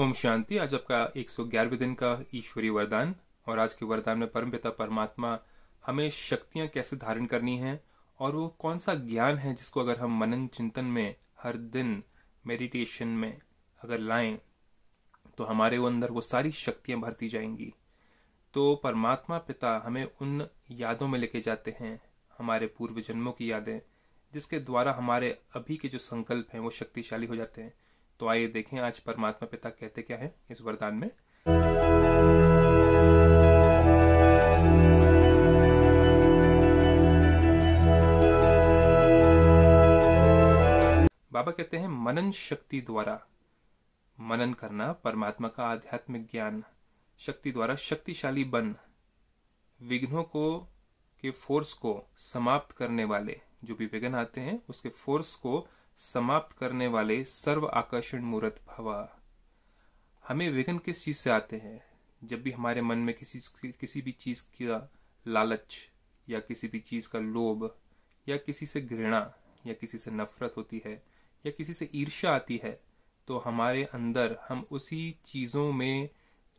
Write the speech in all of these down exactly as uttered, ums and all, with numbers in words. ओम शांति। आज आपका एक सौ ग्यारहवें दिन का ईश्वरीय वरदान, और आज के वरदान में परमपिता परमात्मा हमें शक्तियां कैसे धारण करनी हैं और वो कौन सा ज्ञान है जिसको अगर हम मनन चिंतन में हर दिन मेडिटेशन में अगर लाएं तो हमारे वो अंदर वो सारी शक्तियां भरती जाएंगी। तो परमात्मा पिता हमें उन यादों में लेके जाते हैं, हमारे पूर्व जन्मों की यादें, जिसके द्वारा हमारे अभी के जो संकल्प हैं वो शक्तिशाली हो जाते हैं। तो आइए देखें आज परमात्मा पिता कहते क्या है इस वरदान में। बाबा कहते हैं मनन शक्ति द्वारा, मनन करना परमात्मा का आध्यात्मिक ज्ञान, शक्ति द्वारा शक्तिशाली बन, विघ्नों को के फोर्स को समाप्त करने वाले, जो भी विघ्न आते हैं उसके फोर्स को समाप्त करने वाले सर्व आकर्षण मूर्त भवा। हमें विघ्न किस चीज से आते हैं? जब भी हमारे मन में किसी किसी भी चीज का लालच या किसी भी चीज का लोभ या किसी से घृणा या किसी से नफरत होती है या किसी से ईर्ष्या आती है तो हमारे अंदर हम उसी चीजों में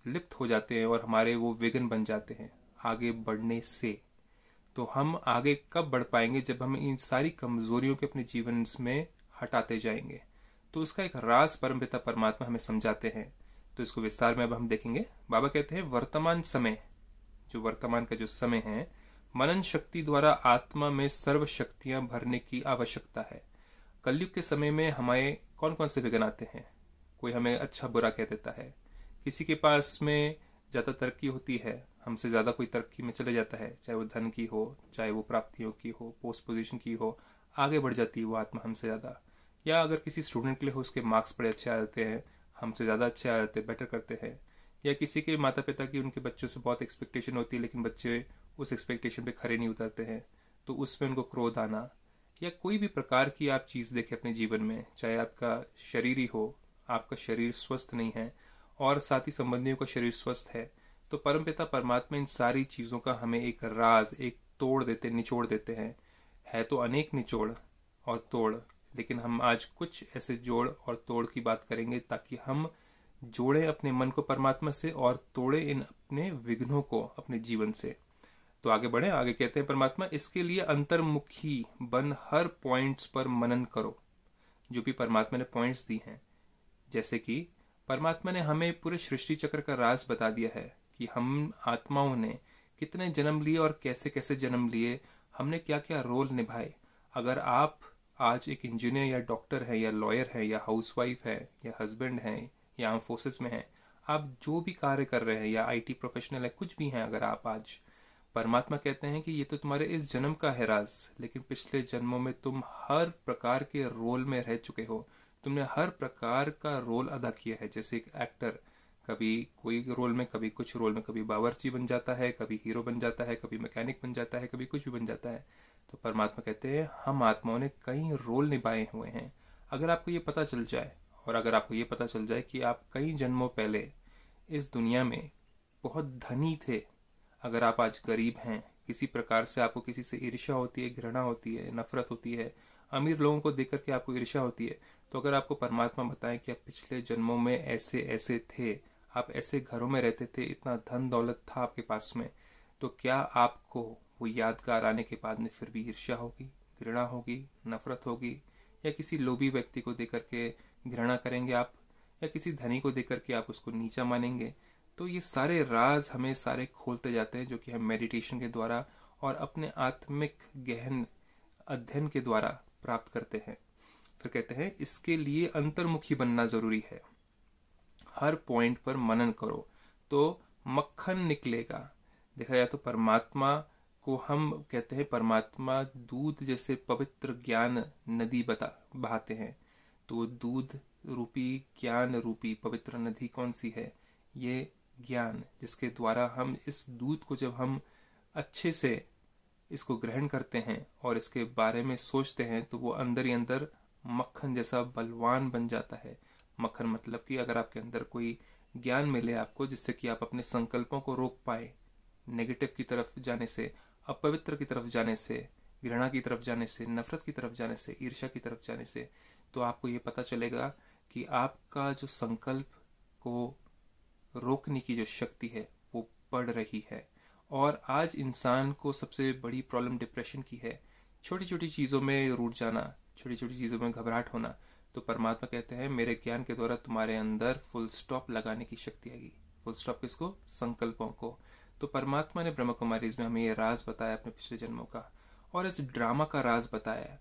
लिप्त हो जाते हैं और हमारे वो विघ्न बन जाते हैं आगे बढ़ने से। तो हम आगे कब बढ़ पाएंगे? जब हम इन सारी कमजोरियों के अपने जीवन में हटाते जाएंगे। तो उसका एक राज परमपिता परमात्मा हमें समझाते हैं, तो इसको विस्तार में अब हम देखेंगे। बाबा कहते हैं वर्तमान समय, जो वर्तमान का जो समय है, मनन शक्ति द्वारा आत्मा में सर्व शक्तियां भरने की आवश्यकता है। कलयुग के समय में हमारे कौन कौन से विघ्न आते हैं? कोई हमें अच्छा बुरा कह देता है, किसी के पास में ज्यादा तरक्की होती है, हमसे ज्यादा कोई तरक्की में चले जाता है, चाहे वो धन की हो, चाहे वो प्राप्तियों की हो, पोस्ट पोजीशन की हो, आगे बढ़ जाती है वो आत्मा हमसे ज्यादा। या अगर किसी स्टूडेंट के लिए हो, उसके मार्क्स बड़े अच्छे आ जाते हैं, हमसे ज्यादा अच्छे आ जाते हैं, बेटर करते हैं। या किसी के माता पिता की उनके बच्चों से बहुत एक्सपेक्टेशन होती है लेकिन बच्चे उस एक्सपेक्टेशन पे खरे नहीं उतरते हैं, तो उसमें उनको क्रोध आना। या कोई भी प्रकार की आप चीज देखें अपने जीवन में, चाहे आपका शरीर ही हो, आपका शरीर स्वस्थ नहीं है और साथ ही संबंधियों का शरीर स्वस्थ है, तो परमपिता परमात्मा इन सारी चीजों का हमें एक राज, एक तोड़ देते, निचोड़ देते हैं। है तो अनेक निचोड़ और तोड़, लेकिन हम आज कुछ ऐसे जोड़ और तोड़ की बात करेंगे ताकि हम जोड़ें अपने मन को परमात्मा से और तोड़ें इन अपने विघ्नों को अपने जीवन से। तो आगे बढ़े। आगे कहते हैं परमात्मा, इसके लिए अंतर्मुखी बन हर पॉइंट्स पर मनन करो, जो भी परमात्मा ने पॉइंट्स दी हैं। जैसे कि परमात्मा ने हमें पूरे सृष्टि चक्र का राज बता दिया है कि हम आत्माओं ने कितने जन्म लिए और कैसे कैसे जन्म लिए, हमने क्या क्या रोल निभाए। अगर आप आज एक इंजीनियर या डॉक्टर हैं या लॉयर हैं या हाउसवाइफ है या हस्बैंड हैं या आर्म फोर्सेस में हैं, आप जो भी कार्य कर रहे हैं या आईटी प्रोफेशनल है, कुछ भी हैं, अगर आप आज, परमात्मा कहते हैं कि ये तो तुम्हारे इस जन्म का है राज, लेकिन पिछले जन्मों में तुम हर प्रकार के रोल में रह चुके हो, तुमने हर प्रकार का रोल अदा किया है। जैसे एक एक्टर कभी कोई रोल में, कभी कुछ रोल में, कभी बावर्ची बन जाता है, कभी हीरो बन जाता है, कभी मैकेनिक बन जाता है, कभी कुछ भी बन जाता है। तो परमात्मा कहते हैं हम आत्माओं ने कई रोल निभाए हुए हैं। अगर आपको ये पता चल जाए और अगर आपको ये पता चल जाए कि आप कई जन्मों पहले इस दुनिया में बहुत धनी थे, अगर आप आज गरीब हैं, किसी प्रकार से आपको किसी से ईर्ष्या होती है, घृणा होती है, नफरत होती है, अमीर लोगों को देख करके आपको ईर्ष्या होती है, तो अगर आपको परमात्मा बताएं कि आप पिछले जन्मों में ऐसे ऐसे थे, आप ऐसे घरों में रहते थे, इतना धन दौलत था आपके पास में, तो क्या आपको वो यादगार आने के बाद में फिर भी ईर्ष्या होगी, घृणा होगी, नफरत होगी, या किसी लोभी व्यक्ति को देख करके घृणा करेंगे आप, या किसी धनी को देख करके आप उसको नीचा मानेंगे? तो ये सारे राज हमें सारे खोलते जाते हैं, जो कि हम मेडिटेशन के द्वारा और अपने आत्मिक गहन अध्ययन के द्वारा प्राप्त करते हैं। फिर कहते हैं इसके लिए अंतर्मुखी बनना जरूरी है, हर पॉइंट पर मनन करो तो मक्खन निकलेगा। देखा जाए तो परमात्मा को हम कहते हैं परमात्मा दूध जैसे पवित्र ज्ञान नदी बता बहाते हैं। तो दूध रूपी ज्ञान रूपी पवित्र नदी कौन सी है? ये ज्ञान, जिसके द्वारा हम इस दूध को जब हम अच्छे से इसको ग्रहण करते हैं और इसके बारे में सोचते हैं तो वो अंदर ही अंदर मक्खन जैसा बलवान बन जाता है। मक्खन मतलब कि अगर आपके अंदर कोई ज्ञान मिले आपको जिससे कि आप अपने संकल्पों को रोक पाए, नेगेटिव की तरफ जाने से, अपवित्र की तरफ जाने से, घृणा की तरफ जाने से, नफरत की तरफ जाने से, ईर्ष्या की तरफ जाने से, तो आपको ये पता चलेगा कि आपका जो संकल्प को रोकने की जो शक्ति है वो बढ़ रही है। और आज इंसान को सबसे बड़ी प्रॉब्लम डिप्रेशन की है, छोटी छोटी चीज़ों में रूठ जाना, छोटी छोटी चीज़ों में घबराहट होना। तो परमात्मा कहते हैं मेरे ज्ञान के द्वारा तुम्हारे अंदर फुल स्टॉप लगाने की शक्ति आएगी। फुल स्टॉप किसको? संकल्पों को। तो परमात्मा ने ब्रह्मा कुमारी में हमें ये राज बताया अपने पिछले जन्मों का, और इस ड्रामा का राज बताया।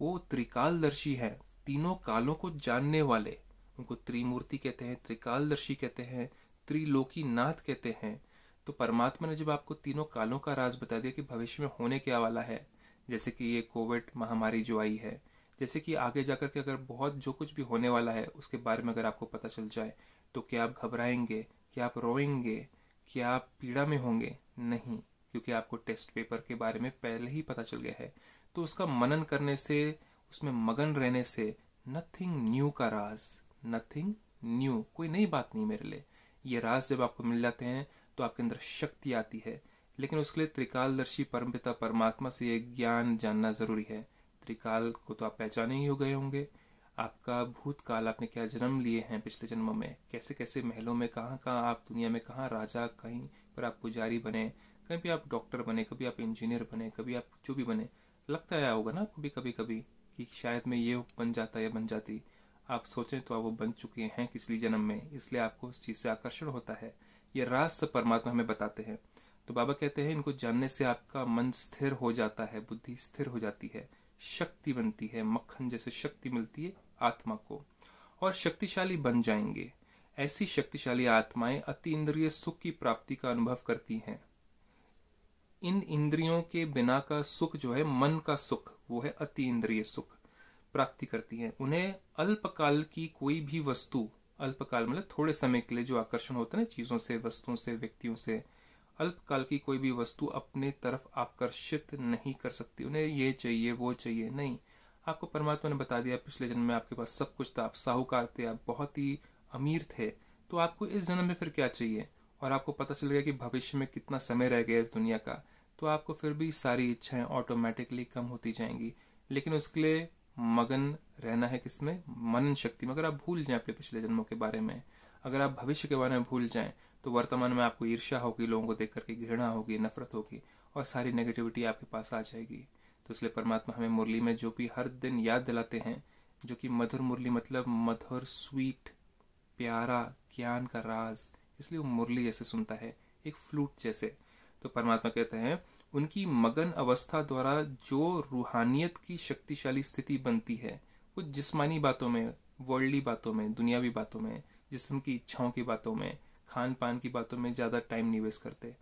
वो त्रिकालदर्शी हैं, तीनों कालों को जानने वाले। उनको त्रिमूर्ति कहते हैं, त्रिकालदर्शी कहते हैं, त्रिलोकी नाथ कहते हैं। तो परमात्मा ने जब आपको तीनों कालों का राज बता दिया कि भविष्य में होने क्या वाला है, जैसे कि ये कोविड महामारी जो आई है, जैसे कि आगे जाकर के अगर बहुत जो कुछ भी होने वाला है उसके बारे में अगर आपको पता चल जाए, तो क्या आप घबराएंगे? क्या आप रोएंगे? क्या आप पीड़ा में होंगे? नहीं, क्योंकि आपको टेस्ट पेपर के बारे में पहले ही पता चल गया है। तो उसका मनन करने से, उसमें मगन रहने से नथिंग न्यू का राज, नथिंग न्यू, कोई नई बात नहीं मेरे लिए। ये राज जब आपको मिल जाते हैं तो आपके अंदर शक्ति आती है। लेकिन उसके लिए त्रिकालदर्शी परमपिता परमात्मा से ये ज्ञान जानना जरूरी है। त्रिकाल को तो आप पहचाने ही हो गए होंगे। आपका भूतकाल, आपने क्या जन्म लिए हैं पिछले जन्मों में, कैसे कैसे महलों में, कहाँ कहाँ आप दुनिया में, कहाँ राजा, कहीं पर आप पुजारी बने, कहीं भी आप डॉक्टर बने, कभी आप इंजीनियर बने, कभी आप जो भी बने। लगता आया होगा ना आपको भी कभी कभी कि शायद मैं ये बन जाता या बन जाती। आप सोचें तो आप वो बन चुके हैं किसी जन्म में, इसलिए आपको उस चीज़ से आकर्षण होता है। ये राज सब परमात्मा हमें बताते हैं। तो बाबा कहते हैं इनको जानने से आपका मन स्थिर हो जाता है, बुद्धि स्थिर हो जाती है, शक्ति बनती है, मक्खन जैसे शक्ति मिलती है आत्मा को, और शक्तिशाली बन जाएंगे। ऐसी शक्तिशाली आत्माएं अति इंद्रिय सुख की प्राप्ति का अनुभव करती हैं। इन इंद्रियों के बिना का सुख जो है, मन का सुख, वो है अति इंद्रिय सुख प्राप्ति करती हैं। उन्हें अल्पकाल की कोई भी वस्तु, अल्पकाल मतलब थोड़े समय के लिए जो आकर्षण होता है ना चीज़ों से, वस्तुओं से, व्यक्तियों से, अल्पकाल की कोई भी वस्तु अपने तरफ आकर्षित नहीं कर सकती। उन्हें ये चाहिए, वो चाहिए, नहीं। आपको परमात्मा ने बता दिया पिछले जन्म में आपके पास सब कुछ था, आप साहूकार थे, आप बहुत ही अमीर थे, तो आपको इस जन्म में फिर क्या चाहिए? और आपको पता चल गया कि भविष्य में कितना समय रह गया इस दुनिया का, तो आपको फिर भी सारी इच्छाएं ऑटोमेटिकली कम होती जाएंगी। लेकिन उसके लिए मगन रहना है, किसमें? मनन शक्ति में। अगर आप भूल जाएं अपने पिछले जन्मों के बारे में, अगर आप भविष्य के बारे में भूल जाएं, तो वर्तमान में आपको ईर्ष्या होगी, लोगों को देख करके घृणा होगी, नफरत होगी, और सारी नेगेटिविटी आपके पास आ जाएगी। तो इसलिए परमात्मा हमें मुरली में जो भी हर दिन याद दिलाते हैं, जो कि मधुर मुरली मतलब मधुर, स्वीट, प्यारा ज्ञान का राज, इसलिए वो मुरली जैसे सुनता है, एक फ्लूट जैसे। तो परमात्मा कहते हैं उनकी मगन अवस्था द्वारा जो रूहानियत की शक्तिशाली स्थिति बनती है, वो जिस्मानी बातों में, वर्ल्डली बातों में, दुनियावी बातों में, जिस्म की इच्छाओं की बातों में, खान पान की बातों में ज़्यादा टाइम निवेश करते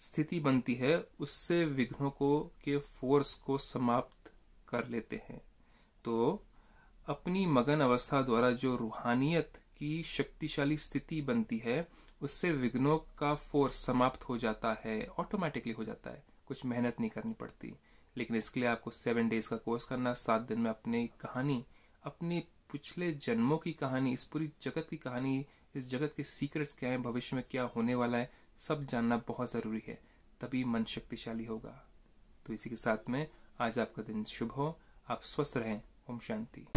स्थिति बनती है, उससे विघ्नों को के फोर्स को समाप्त कर लेते हैं। तो अपनी मगन अवस्था द्वारा जो रूहानियत की शक्तिशाली स्थिति बनती है, उससे विघ्नों का फोर्स समाप्त हो जाता है, ऑटोमेटिकली हो जाता है, कुछ मेहनत नहीं करनी पड़ती। लेकिन इसके लिए आपको सेवन डेज का कोर्स करना, सात दिन में अपनी कहानी, अपने पिछले जन्मों की कहानी, इस पूरी जगत की कहानी, इस जगत के सीक्रेट्स क्या हैं, भविष्य में क्या होने वाला है, सब जानना बहुत ज़रूरी है, तभी मन शक्तिशाली होगा। तो इसी के साथ में आज आपका दिन शुभ हो, आप स्वस्थ रहें। ओम शांति।